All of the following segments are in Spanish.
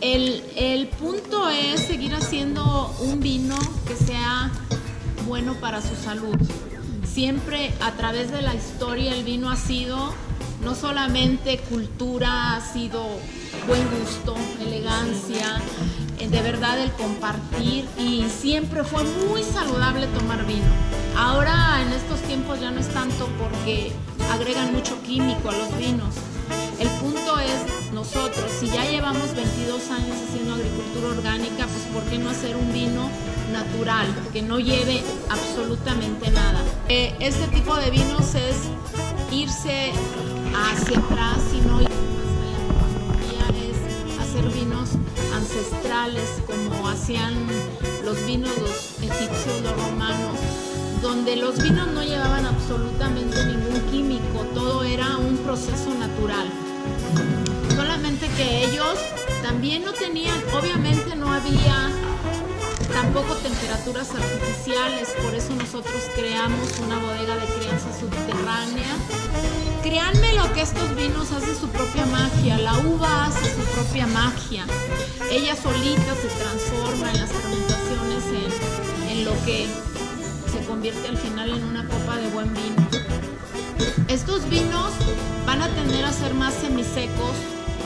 El punto es seguir haciendo un vino que sea bueno para su salud. Siempre a través de la historia el vino ha sido no solamente cultura, ha sido buen gusto, elegancia, de verdad el compartir, y siempre fue muy saludable tomar vino. Ahora en estos tiempos ya no es tanto porque agregan mucho químico a los vinos. El punto es nosotros, si ya llevamos 22 años haciendo agricultura orgánica, pues ¿por qué no hacer un vino natural que no lleve absolutamente nada? Este tipo de vinos es irse hacia atrás y no ir más allá. Es hacer vinos ancestrales como hacían los vinos los egipcios, los romanos, donde los vinos no llevaban absolutamente ningún químico, todo era un proceso natural. Solamente que ellos también no tenían, obviamente no había tampoco temperaturas artificiales, por eso nosotros creamos una bodega de crianza subterránea. Créanme lo que estos vinos hacen su propia magia, la uva hace su propia magia. Ella solita se transforma en las fermentaciones en lo que se convierte al final en una copa de buen vino. Estos vinos van a tender a ser más semisecos,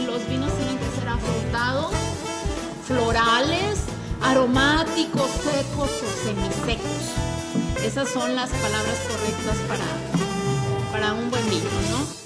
los vinos tienen que ser afrutados, florales, aromáticos, secos o semisecos. Esas son las palabras correctas para un buen vino, ¿no?